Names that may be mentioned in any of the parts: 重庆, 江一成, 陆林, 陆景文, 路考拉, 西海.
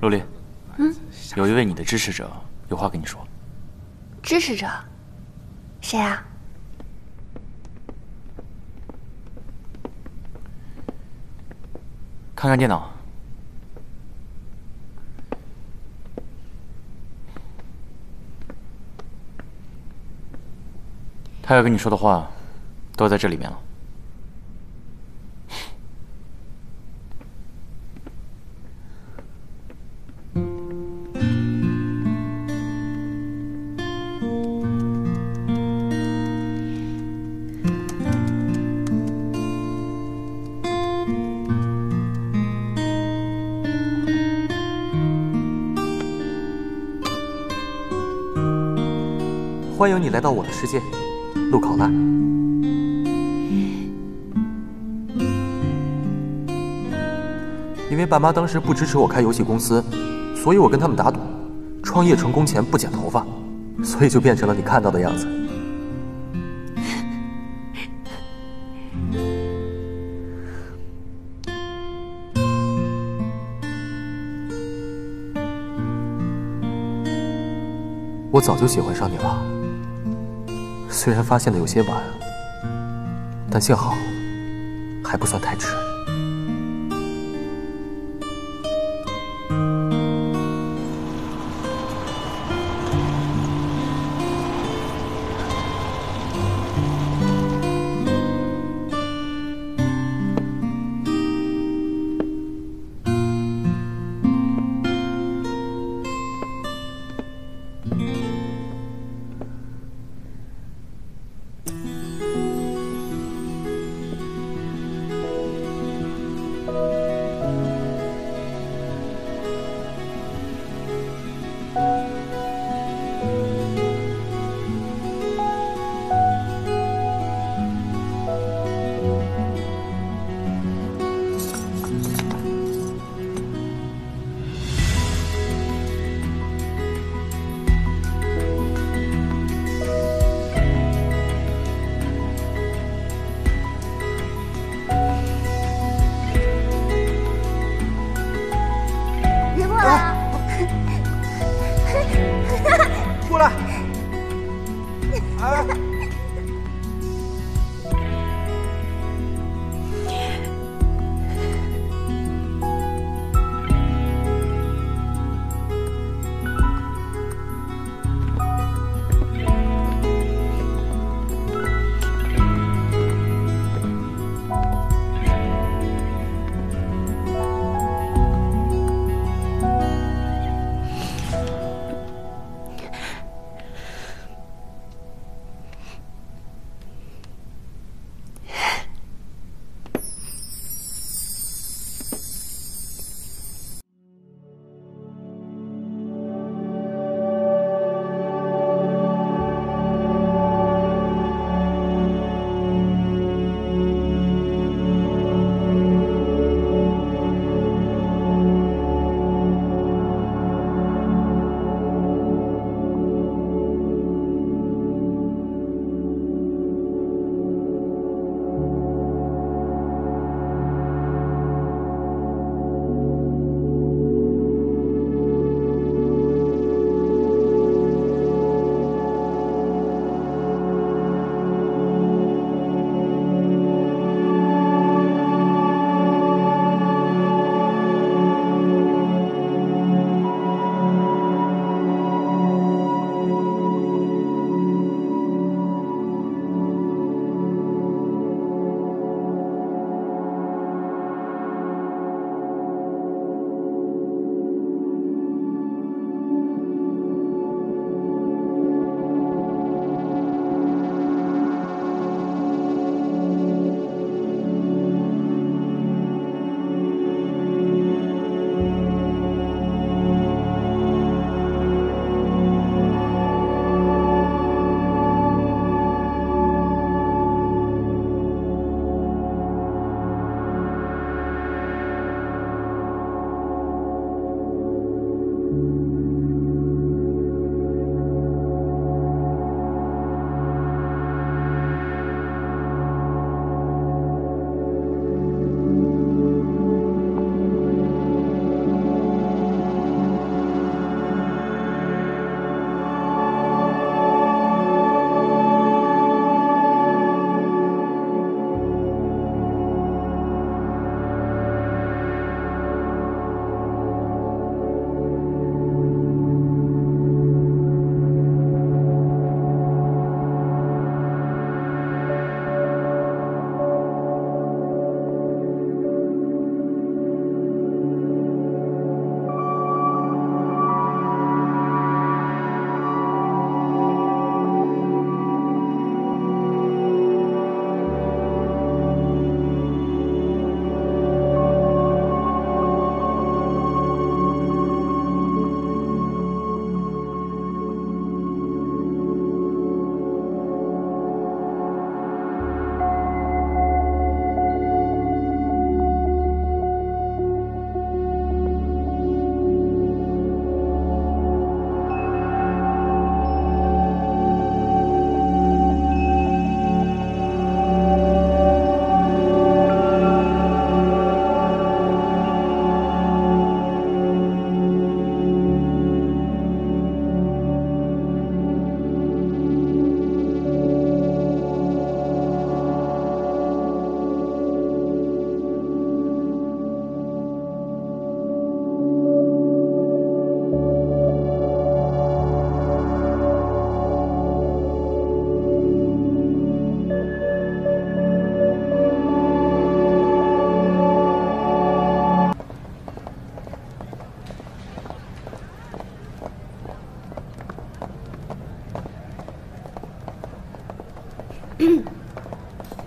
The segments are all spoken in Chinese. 陆林，有一位你的支持者有话跟你说。支持者？谁啊？看看电脑。 他要跟你说的话，都在这里面了。欢迎你来到我的世界。 路考拉，因为爸妈当时不支持我开游戏公司，所以我跟他们打赌，创业成功前不剪头发，所以就变成了你看到的样子。我早就喜欢上你了。 虽然发现的有些晚，但幸好还不算太迟。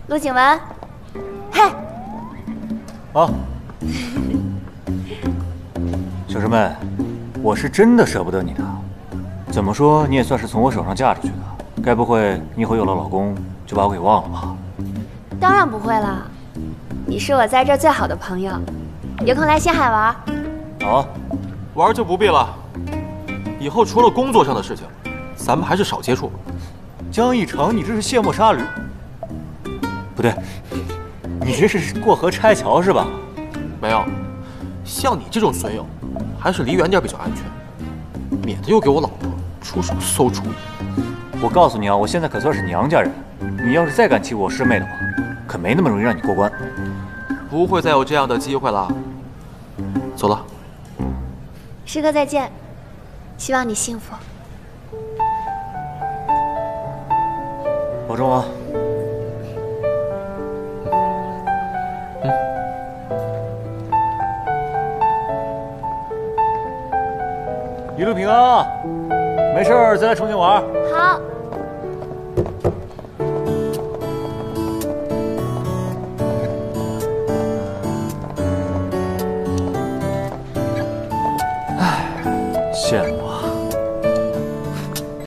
陆景文，嘿，哦，小师妹，我是真的舍不得你的。怎么说你也算是从我手上嫁出去的，该不会你以后有了老公就把我给忘了吧？当然不会啦，你是我在这最好的朋友，有空来西海玩。好啊，玩就不必了。 以后除了工作上的事情，咱们还是少接触。江一成，你这是卸磨杀驴？不对，你这是过河拆桥是吧？没有，像你这种损友，还是离远点比较安全，免得又给我老婆出什么馊主意。我告诉你啊，我现在可算是娘家人，你要是再敢欺负我师妹的话，可没那么容易让你过关。不会再有这样的机会了。走了，师哥再见。 希望你幸福，保重啊！一路平安，没事儿再来重庆玩。好。哎，羡慕。